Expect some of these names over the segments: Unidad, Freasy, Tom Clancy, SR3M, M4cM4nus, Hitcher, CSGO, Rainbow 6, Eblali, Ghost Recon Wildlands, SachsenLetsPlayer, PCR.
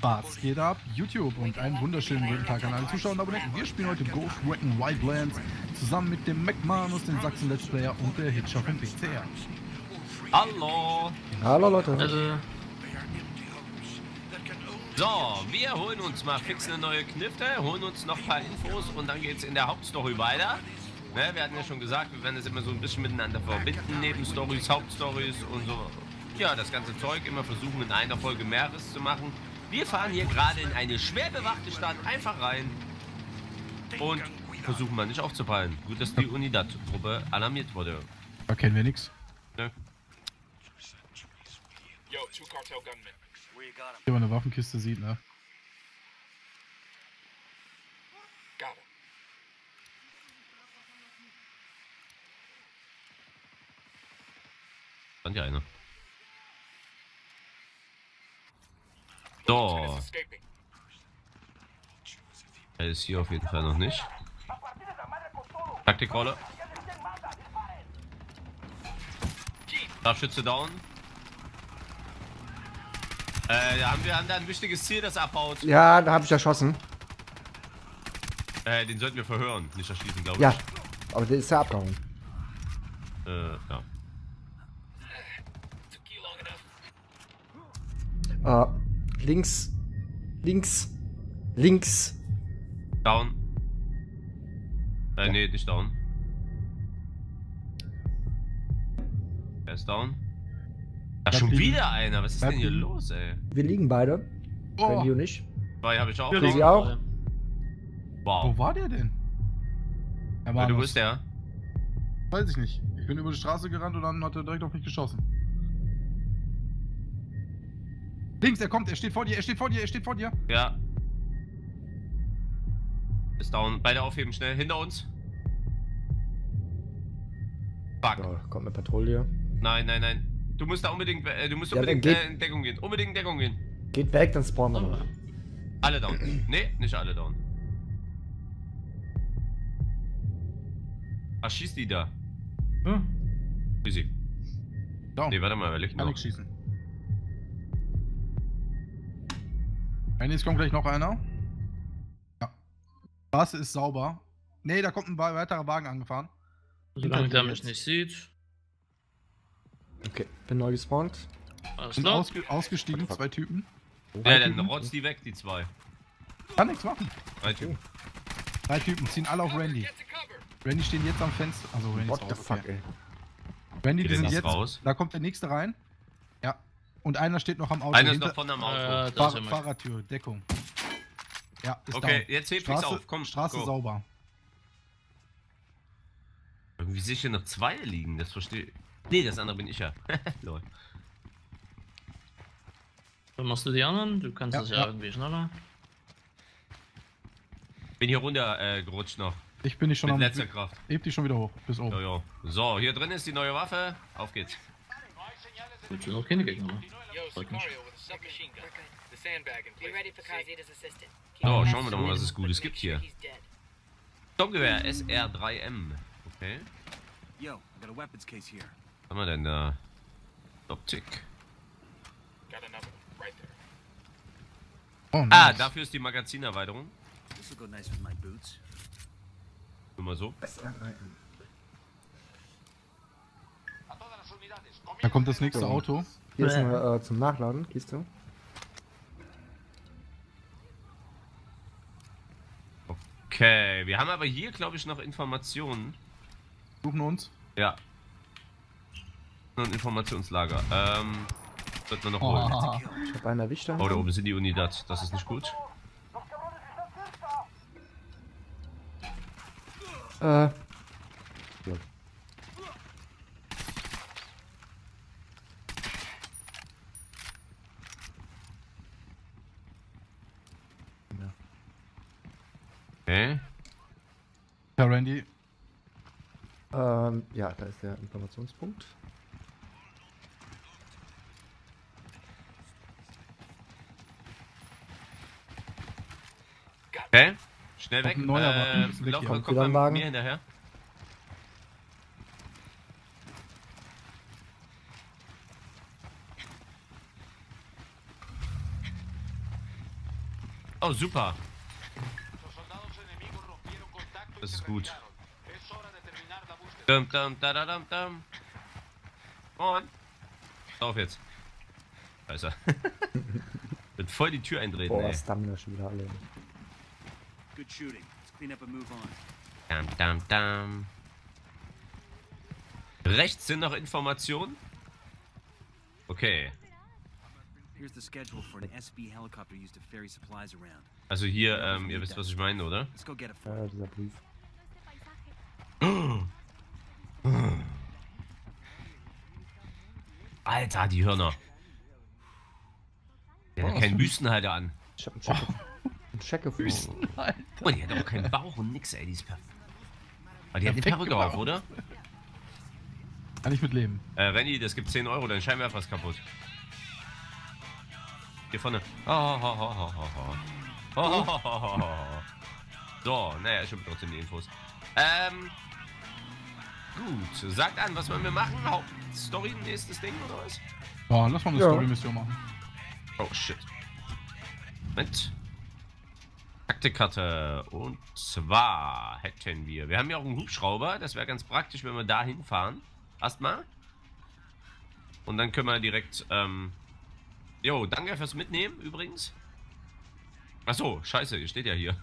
Was geht ab? YouTube und einen wunderschönen guten Tag an alle Zuschauer und Abonnenten. Wir spielen heute Ghost Recon Wildlands zusammen mit dem M4cM4nus, dem SachsenLetsPlayer und der Hitcher vom PCR. Hallo! Hallo Leute! Hallo. So, wir holen uns mal fix eine neue Knifte, holen uns noch ein paar Infos und dann geht's in der Hauptstory weiter. Ne, wir hatten ja schon gesagt, wir werden das immer so ein bisschen miteinander verbinden, Nebenstories, Hauptstories und so. Ja, das ganze Zeug immer versuchen, in einer Folge mehreres zu machen. Wir fahren hier gerade in eine schwer bewachte Stadt einfach rein und versuchen mal nicht aufzufallen. Gut, dass die Unidad-Truppe alarmiert wurde. Da kennen wir nichts. Ne? Wenn man eine Waffenkiste sieht, ne? Stand ja einer. So. Er ist hier auf jeden Fall noch nicht. Taktikrolle. Scharfschütze down. Da haben wir ein wichtiges Ziel, das abbaut. Ja, da habe ich erschossen. Den sollten wir verhören, nicht erschießen, glaube ich. Ja, aber der ist ja abgehauen. Ja. Links, links, links. Down. Ja. Nee, nicht down. Er ist down. Ach, schon wieder einer. Was ist denn hier los, ey? Wir liegen beide. Oh. Wenn nicht. Zwei habe ich auch. Freasy auch. Wow. Wo war der denn? Er war ja, du bist der. Weiß ich nicht. Ich bin über die Straße gerannt und dann hat er direkt auf mich geschossen. Links, er kommt, er steht vor dir, er steht vor dir, er steht vor dir. Ja. Ist down. Beide aufheben schnell. Hinter uns. Fuck. Oh, kommt eine Patrouille. Nein, nein, nein. Du musst da unbedingt, in Deckung gehen. Unbedingt in Deckung gehen. Geht weg, dann spawnen wir. Alle down. Nee, nicht alle down. Ach, schießt die da. Hm? Physik. Down. Nee, warte mal, wir liegen noch. Kann ich schießen. Es kommt gleich noch einer. Ja. Die Straße ist sauber. Nee, da kommt ein weiterer Wagen angefahren. Solange der mich nicht sieht. Okay, bin neu gespawnt. Sind ausgestiegen, zwei Typen. Ja, dann rotzt die weg, die zwei. Kann nichts machen. Drei Typen. Drei Typen, ziehen alle auf Randy. Randy steht jetzt am Fenster. Also Randy ist raus. What the fuck, ey. Randy, die sind jetzt raus. Da kommt der nächste rein. Und einer steht noch am Auto. Einer ist noch von am Auto. Fahrertür, Deckung. Ja, ist okay, down. Jetzt hebt Straße, auf. Komm, Straße go. Sauber. Irgendwie sehe ich hier noch zwei liegen, das verstehe ich. Nee, das andere bin ich ja. Lol. Dann machst du die anderen, du kannst das ja irgendwie schneller. Bin hier runter gerutscht noch. Ich bin nicht schon mit letzter Kraft. Heb dich schon wieder hoch, bis oben. Jo, jo. So, hier drin ist die neue Waffe. Auf geht's. Ich will noch keine Gegner machen. So, schauen wir doch mal, was es Gutes gibt hier. Sturmgewehr SR3M. Okay. Was haben wir denn da? Optik. Oh, nice. Ah, dafür ist die Magazinerweiterung. Nur mal so. SR3M. Da kommt das nächste Auto. Hier ist eine zum Nachladen, Kiste. Okay, wir haben aber hier, glaube ich, noch Informationen. Suchen uns? Ja. Ein Informationslager. Sollten wir noch holen. Ich hab einen erwischt. Oh, da oben sind die Unidad. Das ist nicht gut. Okay. Ja, Randy. Ja, da ist der Informationspunkt. Okay, schnell weg. Laufer kommt dann mit mir hinterher. Oh, super. Das ist gut. Dum, dum, da, da, dum, dum. Und. Auf jetzt. Scheiße. Wird voll die Tür eindrehen. Boah, Stamina schon wieder alle. Good shooting. Let's clean up and move on. Dum, dum, dum. Rechts sind noch Informationen. Okay. Also hier, ihr wisst, was ich meine, oder? Ja, dieser Brief. Alter, die Hörner. Der hat keinen Büstenhalter an. Ich hab einen Checker für Büstenhalter. Oh, die hat auch keinen Bauch und nix, ey, die ist perfekt. Aber die hat eine Perücke auf, oder? Kann ich mitleben. Renny, das gibt 10 Euro, dein Scheinwerfer ist kaputt. Hier vorne. So, naja, ich habe trotzdem die Infos. Gut, sagt an, was wollen wir machen? Hauptstory, nächstes Ding oder was? Ja, lass mal eine Story-Mission machen. Oh shit. Moment. Taktikkarte. Und zwar hätten wir. Wir haben ja auch einen Hubschrauber, das wäre ganz praktisch, wenn wir da hinfahren. Erstmal. Und dann können wir direkt. Jo, danke fürs Mitnehmen übrigens. Achso, scheiße, ihr steht ja hier.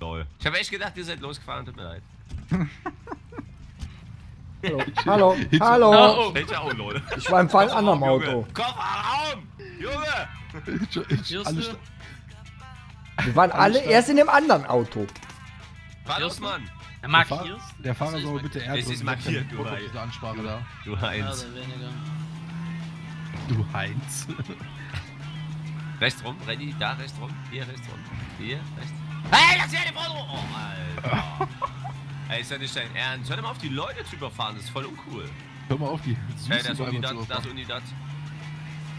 Lol. Ich habe echt gedacht, ihr seid losgefahren, tut mir leid. Hallo, hallo. Oh, ich war im Fall an einem Auto. Kofferraum, Junge. Wir waren alle erst in dem anderen Auto. Los, Mann. Der Fahrer soll bitte erst. Es ist markiert, du Heinz. Du Heinz. Rechts rum, Renny, da rechts rum, hier rechts rum, hier rechts. Hey, das ist ja eine Foto! Oh, Alter. Ey, ist ja nicht dein Ernst. Hör mal auf, die Leute zu überfahren, das ist voll uncool. Hör mal auf, die süßen Leute zu überfahren. Hey, das ist Unidad.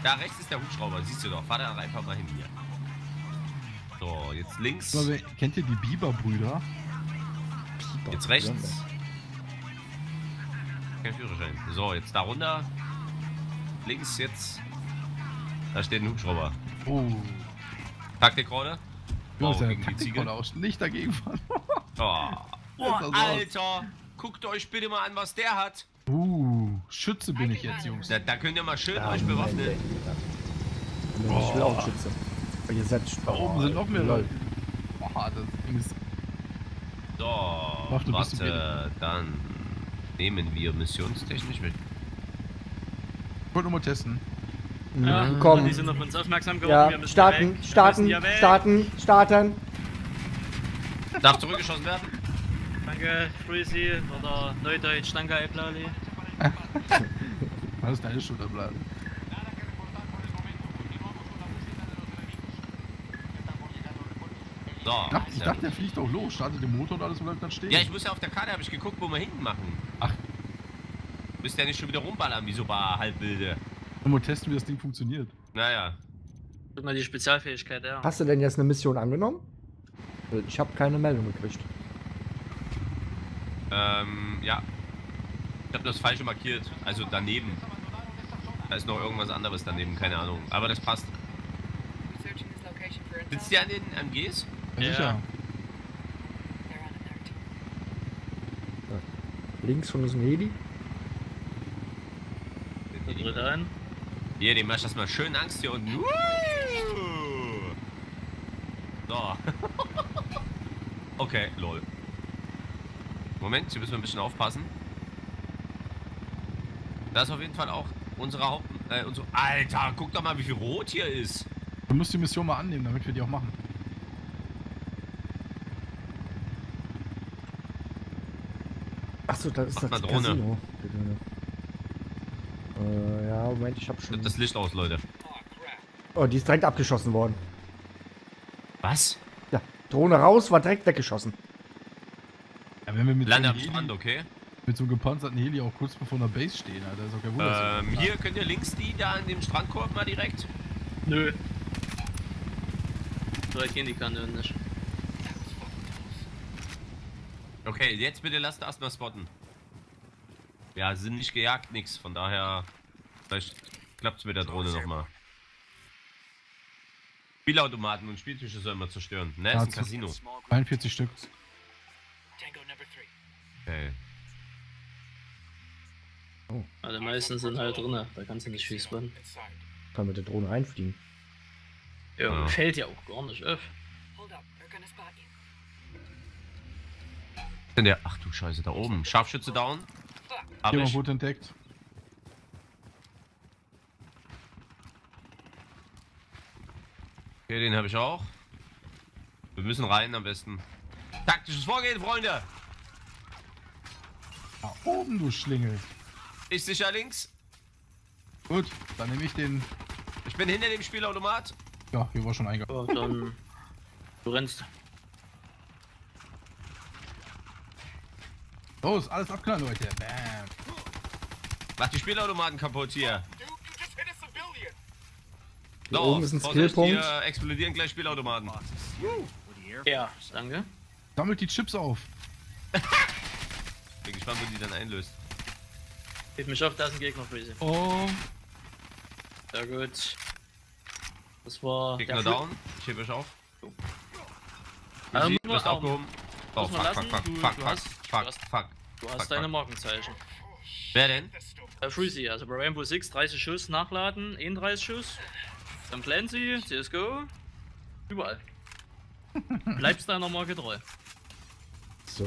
Da rechts ist der Hubschrauber, siehst du doch. Fahr da einfach mal hin hier. So, jetzt links. Also, kennt ihr die Biber-Brüder? Jetzt rechts. Kein Führerschein. So, jetzt da runter. Links jetzt. Da steht ein Hubschrauber. Oh. Taktikrolle. Oh, gegen die Ziegel. Aus. Nicht dagegen fahren. Oh. Oh, Alter. Guckt euch bitte mal an, was der hat. Schütze bin ich jetzt, Jungs. Da könnt ihr mal schön euch bewaffnen. Ich will auch Schütze. Ihr seid da oben sind noch mehr Leute. Boah, das Ding ist... So, warte, dann nehmen wir missionstechnisch mit. Ich wollte nur mal testen. Ja, komm. Die sind auf uns aufmerksam geworden. Ja. Wir müssen starten. Darf zurückgeschossen werden. Danke, Freasy oder Neudeutsch, danke, Eblali. Alles deine Schuld, Eblali. So, ich dachte, der fliegt auch los, startet den Motor und alles und bleibt dann stehen. Ja, ich muss ja auf der Karte, habe ich geguckt, wo wir hinten machen. Ach. Müsst ihr ja nicht schon wieder rumballern, wie so ein paar Halbbilde. Mal testen, wie das Ding funktioniert. Naja. Guck mal die Spezialfähigkeit, ja. Hast du denn jetzt eine Mission angenommen? Ich habe keine Meldung gekriegt. Ja. Ich habe das falsche markiert. Also daneben. Da ist noch irgendwas anderes daneben, keine Ahnung. Aber das passt. Sitzt ihr an den MGs? Ja. Sicher. Links von uns ein Heli. An. Hier, dem macht das mal schön Angst hier unten. So. Okay, lol. Moment, hier müssen wir ein bisschen aufpassen. Das ist auf jeden Fall auch unsere Alter, guck doch mal, wie viel Rot hier ist. Du musst die Mission mal annehmen, damit wir die auch machen. Achso, da ist das Drohne. Ja, Moment, ich hab schon... Das Licht aus, Leute. Oh, die ist direkt abgeschossen worden. Was? Ja, Drohne raus, war direkt weggeschossen. Ja, wenn wir mit Land am Strand, okay? Mit so einem gepanzerten Heli auch kurz bevor der Base stehen, Alter. Ist auch kein Wunder. Hier, könnt ihr links die da an dem Strandkorb mal direkt? Nö. So, ich geh die Kanone nicht. Okay, jetzt bitte lasst erstmal spotten. Ja, sind nicht gejagt, nix. Von daher, vielleicht klappt's mit der Drohne nochmal. Spielautomaten und Spieltische sollen wir zerstören. Ne, ja, ist ein Casino. 41 Stück. Okay. Oh. Also meistens sind halt drin, da kannst du nicht schießen. Kann mit der Drohne einfliegen. Ja, ja. Fällt ja auch gar nicht öff. Denn der, ach du Scheiße, da oben. Scharfschütze down. Jemand wurde entdeckt. Okay, den habe ich auch. Wir müssen rein am besten. Taktisches Vorgehen, Freunde! Da oben, du Schlingel. Ich sicher links. Gut, dann nehme ich den. Ich bin hinter dem Spielautomat. Ja, hier war schon eingegangen. Oh, dann. Du rennst. Los, alles abknallen, Leute. Bam. Mach die Spielautomaten kaputt hier. Hier oben ist ein Skillpunkt. Hier explodieren gleich Spielautomaten. Ja, danke. Sammelt die Chips auf. Bin gespannt, wo die dann einlöst. Hilf mich auf, da ist ein Gegner, Freasy. Oh. Sehr gut. Das war Gegner down. Ich heb euch auf. Also, du bist aufgehoben. Oh, fuck. Du hast deine Markenzeichen. Wer denn? Freasy, also bei Rainbow 6, 30 Schuss nachladen, 31 Schuss. Tom Clancy, CSGO, überall. Bleibst deiner Marke treu. So.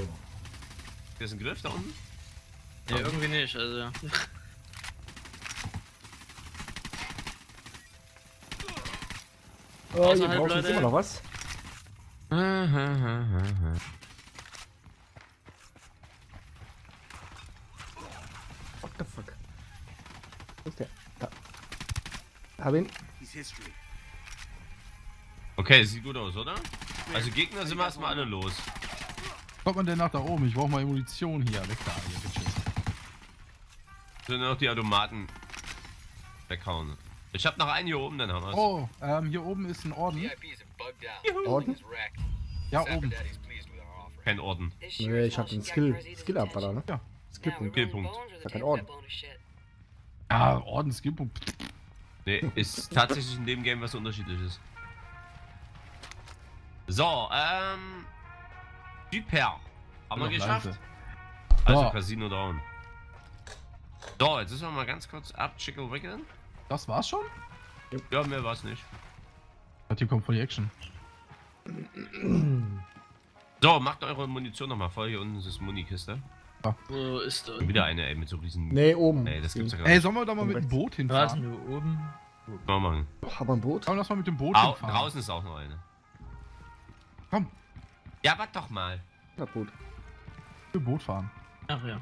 Hier ist ein Griff da unten? Ja, nee, irgendwie nicht, also. Oh, hier brauchen wir immer noch was. What the fuck? Wo ist der? Da. Hab ihn. Okay, sieht gut aus, oder? Also Gegner sind wir erstmal alle los. Kommt man denn nach da oben? Ich brauche mal Munition hier. Weg da, ihr Bitches. Sind noch die Automaten weghauen. Ich hab noch einen hier oben, dann haben wir's. Oh, hier oben ist ein Orden. Juhu. Orden? Ja, oben. Kein Orden. Nee, ich hab den Skill-Abballer, ne? Ja. Skillpunkt. Skillpunkt. Ich hab keinen Orden. Ah, Orden, Skillpunkt. Nee, ist tatsächlich in dem Game was Unterschiedliches. So, Super. Haben wir geschafft. Leise. Also, ja. Casino down. So, jetzt müssen wir mal ganz kurz abchickelwickeln. Das war's schon? Ja, mehr war's nicht. Hier kommt voll die Action. So, macht eure Munition nochmal voll. Hier unten ist das Munikiste. Ja. Wo ist das? Wieder eine, ey, mit so riesen... Nee, oben. Ey, das gibt's ja gar nicht. Ey, sollen wir da mal mit dem Boot hinfahren? Wir oben. Komm mal. Haben wir ein Boot? Komm, lass mal mit dem Boot hinfahren. Draußen ist auch noch eine. Komm. Ja, warte doch mal. Das Boot. Wir Boot fahren. Ach ja.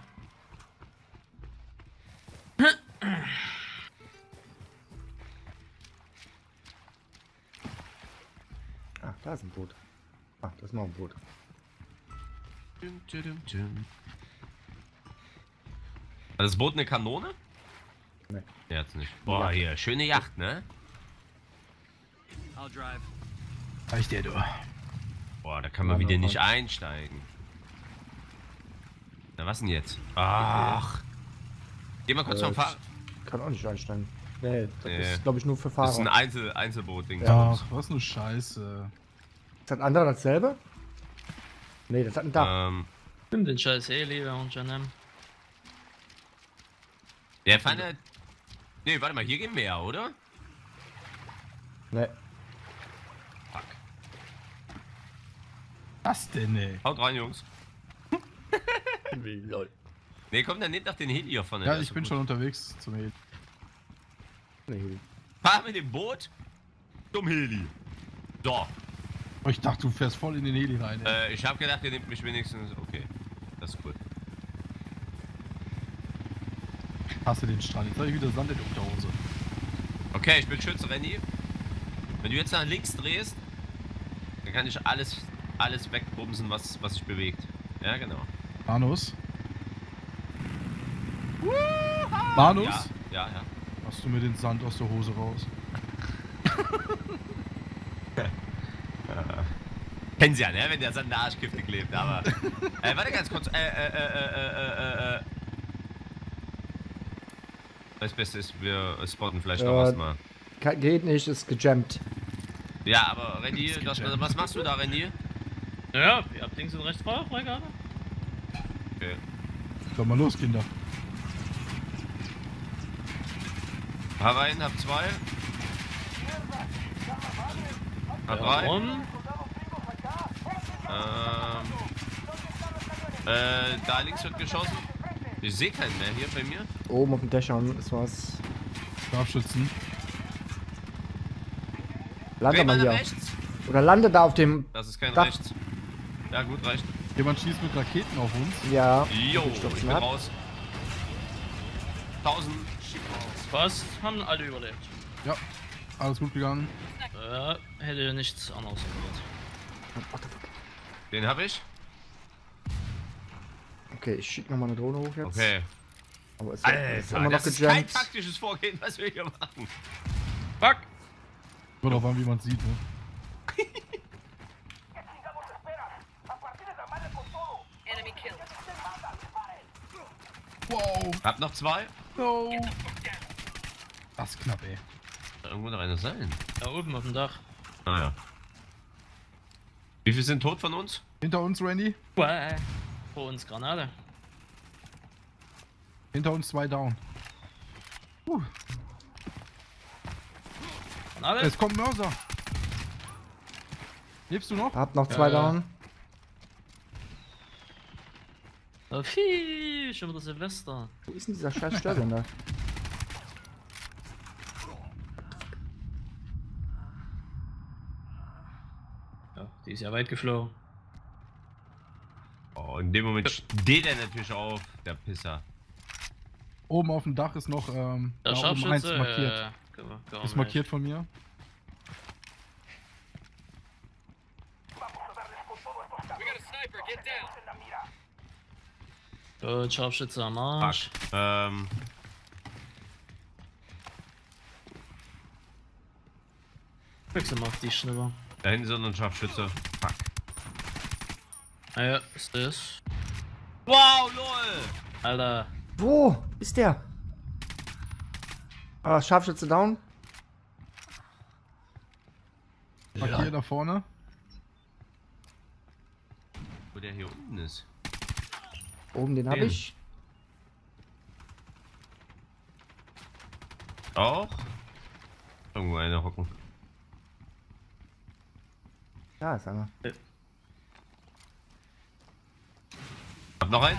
Ach, da ist ein Boot. Ach, das ist noch ein Boot. Hat das Boot eine Kanone? Nee. Ja, jetzt nicht. Boah, hier, schöne Yacht, ne? I'll drive. Reicht der, du. Boah, da kann man wieder nicht einsteigen. Na, was denn jetzt? Ach. Geh mal kurz vom Fahrrad. Kann auch nicht einsteigen. Nee, das ist, glaube ich, nur für Fahrer. Das ist ein Einzelboot-Ding. Ja, ach, was eine Scheiße. Ist das andere dasselbe? Nee, das hat ein Dach. Nimm den Scheiß lieber und Janem. Der fand er... Nee, warte mal, hier gehen wir ja, oder? Nee. Fuck. Was denn, ey? Haut rein, Jungs. Nee, kommt dann nicht nach den Heli von. Ja, ich bin schon unterwegs zum Heli. Nee. Fahr mit dem Boot zum Heli. So. Oh, ich dachte, du fährst voll in den Heli rein. Ich hab gedacht, ihr nehmt mich wenigstens. Okay, das ist cool. Hast du den Strand? Jetzt hab ich wieder Sand in der Unterhose. Okay, ich bin Schütze, Renny. Wenn du jetzt nach links drehst, dann kann ich alles wegbumsen, was sich bewegt. Ja, genau. Manus? Manus? Ja, ja, ja. Hast du mir den Sand aus der Hose raus? Kennen Sie ja, ne? Wenn der Sand in der Arschkifte klebt, aber... warte ganz kurz, Das Beste ist, wir spotten vielleicht noch was mal. Geht nicht, ist gejammt. Ja, aber René, was machst du da, René? Naja, ihr habt links und rechts Feuerfreigabe. Okay. Komm mal los, Kinder. Hab einen, hab zwei. Hab drei. Da links wird geschossen. Ich sehe keinen mehr hier bei mir. Oben auf dem Dächern ist was. Scharfschützen. Lande mal hier. Rechts? Oder lande da auf dem. Das ist kein Dach. Rechts. Ja, gut, reicht. Jemand schießt mit Raketen auf uns. Ja. Jo, ich bin raus. 1000. Fast haben alle überlebt. Ja, alles gut gegangen. Hätte nichts anderes gemacht. Den hab ich. Okay, ich schick nochmal eine Drohne hoch jetzt. Okay. Aber es ist immer noch das gejumpt. Ist kein taktisches Vorgehen, was wir hier machen. Fuck! Wird auch an, wie man sieht, ne? Wow! Hab noch zwei. No! Das ist knapp, ey. Da irgendwo noch einer sein. Da oben auf dem Dach. Ah ja. Wie viele sind tot von uns? Hinter uns, Randy. Wow. Vor uns Granate. Hinter uns zwei down. Granate. Es kommt Mörser. Lebst du noch? Hab noch zwei down. Oh, viel. Schon wieder Silvester. Wo ist denn dieser scheiß Störsender? Ja, die ist ja weit geflogen. In dem Moment steht er natürlich auf, der Pisser. Oben auf dem Dach ist noch da oben eins markiert. Komm, ist markiert von mir. Gut, Scharfschütze am Arsch. Wechsel mal auf die Schnipper. Da hinten sind ein Scharfschütze. Fuck. Naja, ist das. Wow, lol! Alter. Wo ist der? Ah, Scharfschütze down. Markier da vorne. Wo der hier unten ist. Oben, den hab ich. Auch? Irgendwo einer hocken. Da ist einer. Noch ein?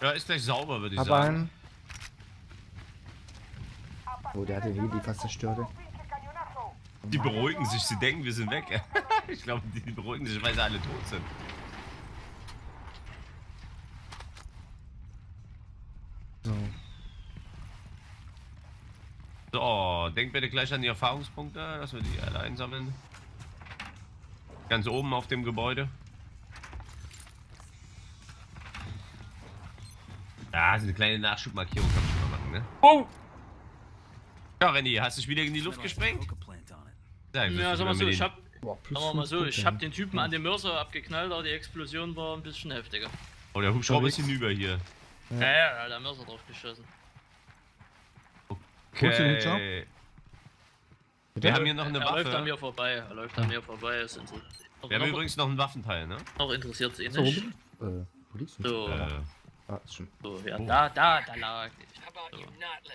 Ja, ist gleich sauber, würde ich sagen. Oh, der hat den Heli fast zerstört. Die beruhigen sich, sie denken, wir sind weg. Ich glaube, die beruhigen sich, weil sie alle tot sind. So. So, denkt bitte gleich an die Erfahrungspunkte, dass wir die alle einsammeln. Ganz oben auf dem Gebäude. Ah, so eine kleine Nachschubmarkierung kann ich schon mal machen, ne? Oh! Ja, René, hast du dich wieder in die Luft gesprengt? Ja, sag mal so, ich hab den Typen an dem Mörser abgeknallt, aber die Explosion war ein bisschen heftiger. Oh, der Hubschrauber ist hinüber hier. Ja, der Mörser drauf geschossen. Okay. Wir haben hier noch eine Waffe. Er läuft an mir vorbei, Wir haben übrigens noch einen Waffenteil, ne? Noch interessiert es eh nicht. Wo liegst du? Ah, ist schon. So, ja, da lag ich. So.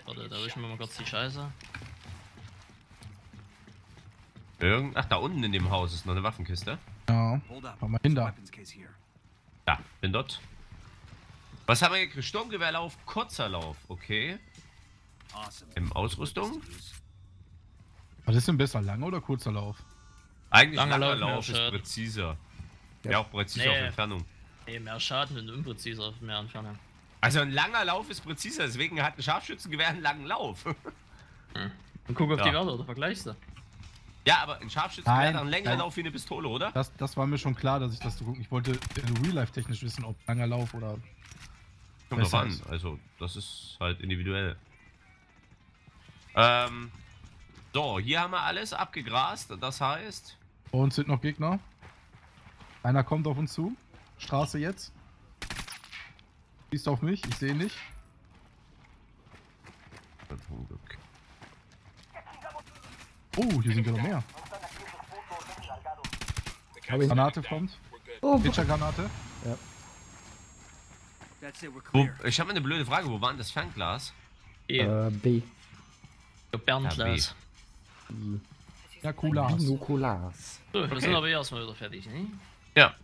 Warte, da wischen wir mal kurz die Scheiße. Ach, da unten in dem Haus ist noch eine Waffenkiste. Ja, mach mal hin da. Da, bin dort. Was haben wir gekriegt? Sturmgewehrlauf, kurzer Lauf, okay. Im Ausrüstung. Was ist denn besser, langer oder kurzer Lauf? Eigentlich langer Lauf ist präziser. Ja, auch präziser auf Entfernung. Nee, mehr Schaden und unpräziser, mehr Entfernung. Also ein langer Lauf ist präziser, deswegen hat ein Scharfschützengewehr einen langen Lauf. Und guck auf die Werte oder vergleichst du? Ja, aber ein Scharfschützengewehr hat einen längeren Lauf wie eine Pistole, oder? Das war mir schon klar, dass ich das so gucke. Ich wollte real-life-technisch wissen, ob langer Lauf oder... Kommt drauf an, also das ist halt individuell. So, hier haben wir alles abgegrast, das heißt... Bei uns sind noch Gegner. Einer kommt auf uns zu. Straße jetzt. Schießt auf mich, ich sehe ihn nicht. Oh, hier sind ja noch mehr. Granate kommt. Oh, Hitcher-Granate. Ja. Ich habe eine blöde Frage, wo war denn das Fernglas? B. Fernglas. Ja, Binokulars. Binokulars. So, das sind aber erstmal wieder fertig, ne? Ja.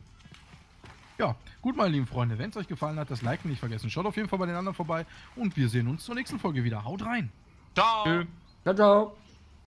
Ja, gut, meine lieben Freunde, wenn es euch gefallen hat, das Like nicht vergessen. Schaut auf jeden Fall bei den anderen vorbei und wir sehen uns zur nächsten Folge wieder. Haut rein. Ciao. Ciao, ciao.